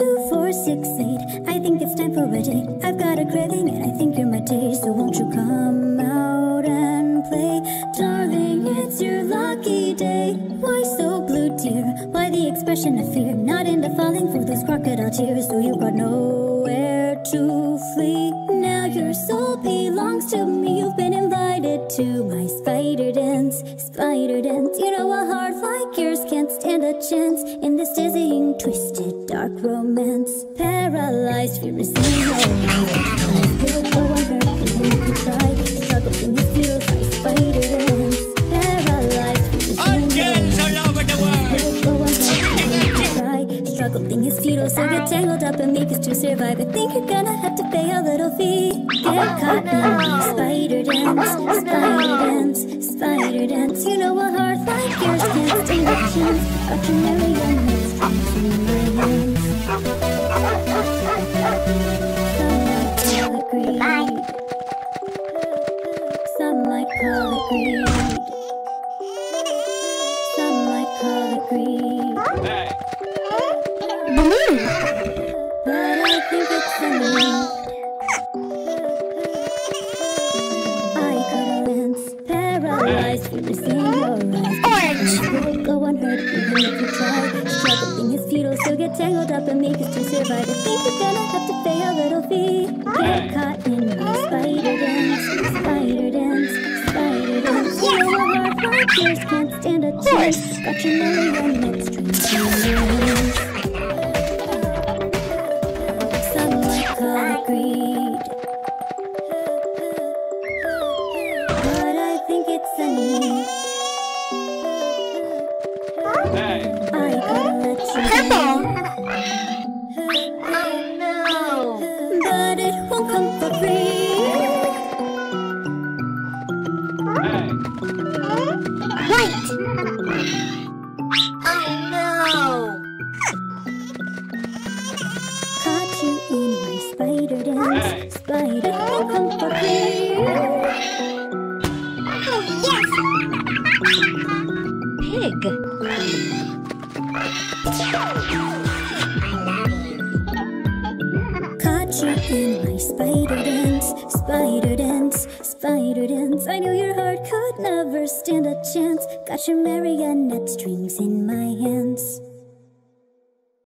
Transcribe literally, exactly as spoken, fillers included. two, four, six, eight. I think it's time for a date. I've got a craving and I think you're my taste. So won't you come out and play? Darling, it's your lucky day. Why so blue, dear? Why the expression of fear? Not into falling for those crocodile tears. So you've got nowhere to flee. Now your soul belongs to me. You've been invited to my spider dance. Spider dance. You know a heart like yours can't stand a chance in this dizzying, twisted, dark romance. Paralyzed, fear is so get tangled up and make us to survive. I think you're gonna have to pay a little fee. Get caught now. Spider dance, spider dance, spider dance. You know a heart like yours can't stand a chance. A canary on his strings in my hands. Some might call it greed. Some might call it greed. Some might call it greed. Hey. Blue. But I think it's the moon. I got a lens, paralyzed from the same orange. Don't go unheard, even if you try. Struggling is futile, so get tangled up and make us to survive. I think you're gonna have to pay a little fee. Get caught in the spider dance, spider dance, spider dance. You know a heart like yours can't stand a chance. Got your melody on next string. Got your marionette strings in my hands.